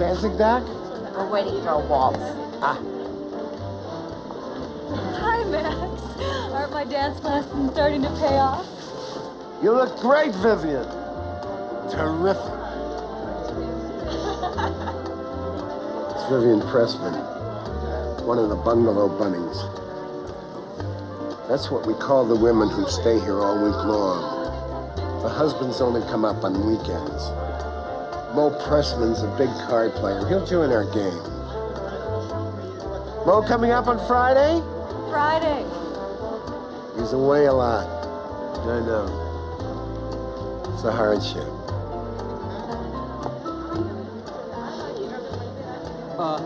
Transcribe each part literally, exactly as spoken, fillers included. dancing back? We're waiting for a waltz. Ah. Hi, Max. Aren't my dance lessons starting to pay off? You look great, Vivian. Terrific. It's Vivian Pressman, one of the bungalow bunnies. That's what we call the women who stay here all week long. The husbands only come up on weekends. Mo Pressman's a big card player. He'll join our game. Mo coming up on Friday? Friday. He's away a lot. I know. It's a hardship. Uh,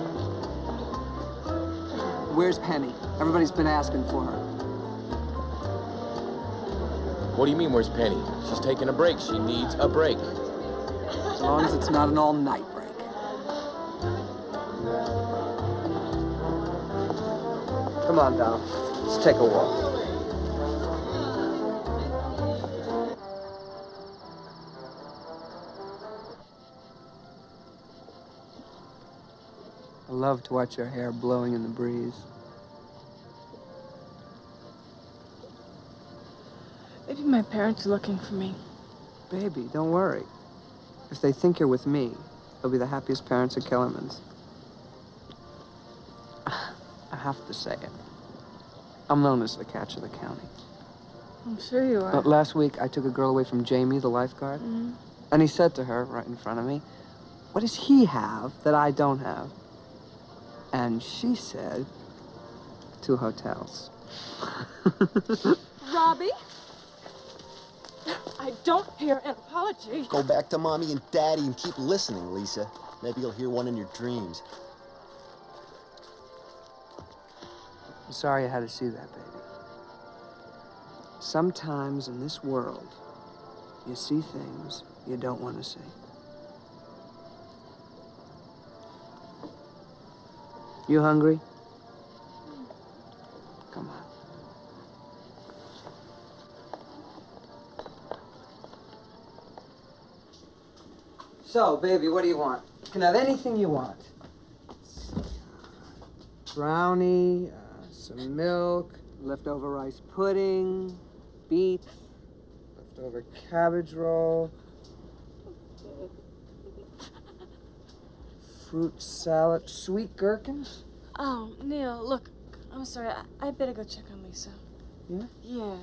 where's Penny? Everybody's been asking for her. What do you mean, where's Penny? She's taking a break. She needs a break. As long as it's not an all-night break. Come on, Dom. Let's take a walk. I love to watch your hair blowing in the breeze. Maybe my parents are looking for me. Baby, don't worry. If they think you're with me, they'll be the happiest parents at Kellerman's. I have to say it. I'm known as the catch of the county. I'm sure you are. But last week, I took a girl away from Jamie, the lifeguard, mm-hmm. and he said to her right in front of me, "What does he have that I don't have?" And she said, two hotels. Robbie, I don't hear an apology. Go back to Mommy and Daddy and keep listening, Lisa. Maybe you'll hear one in your dreams. I'm sorry I had to see that, baby. Sometimes in this world, you see things you don't want to see. You hungry? Come on. So, baby, what do you want? You can have anything you want. Brownie, uh, some milk, leftover rice pudding, beets, leftover cabbage roll, fruit salad, sweet gherkins? Oh, Neil, look, I'm sorry. I, I better go check on Lisa. Yeah? Yeah.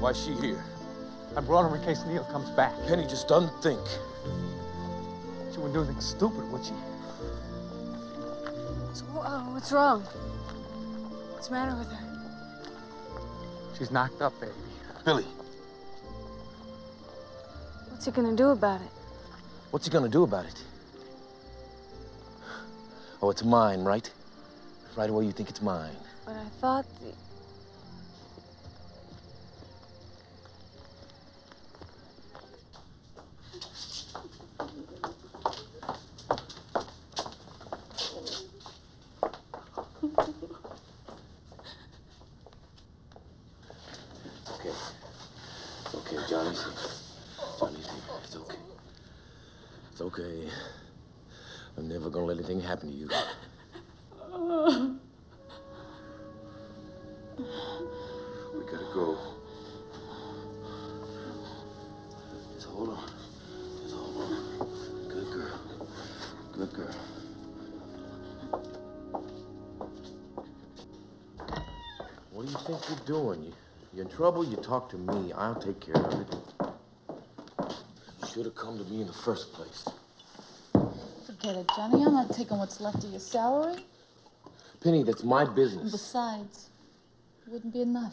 Why is she here? I brought her in case Neil comes back. Penny just doesn't think. She wouldn't do anything stupid, would she? So, uh, what's wrong? What's the matter with her? She's knocked up, baby. Billy. What's he gonna do about it? What's he gonna do about it? Oh, it's mine, right? Right away you think it's mine. But I thought the... happen to you. Oh. We gotta go. Just hold on. Just hold on. Good girl. Good girl. What do you think you're doing? You, you're in trouble, you talk to me. I'll take care of it. You should have come to me in the first place. Get it, Johnny. I'm not taking what's left of your salary. Penny, that's my business. And besides, it wouldn't be enough.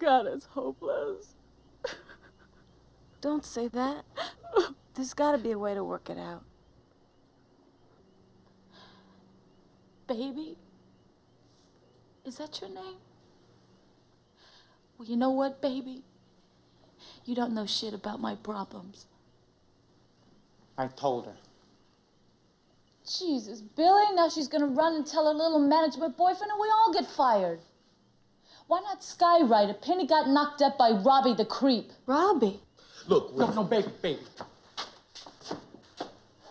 God is hopeless. Don't say that. There's got to be a way to work it out. Baby? Is that your name? Well, you know what, baby? You don't know shit about my problems. I told her. Jesus, Billy, now she's gonna run and tell her little management boyfriend and we all get fired. Why not skywriter? Penny got knocked up by Robbie the creep. Robbie? Look, no, no, baby, baby.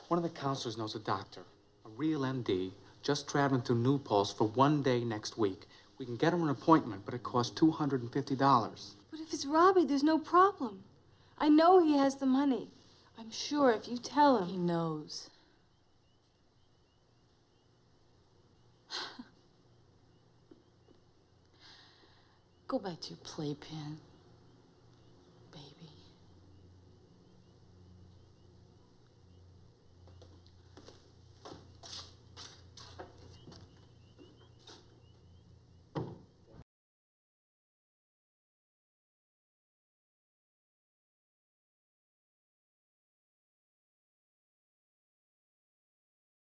One of the counselors knows a doctor, a real M D, just traveling to New Paltz for one day next week. We can get him an appointment, but it costs two hundred fifty dollars. But if it's Robbie, there's no problem. I know he has the money. I'm sure if you tell him... He knows. Go back to your playpen.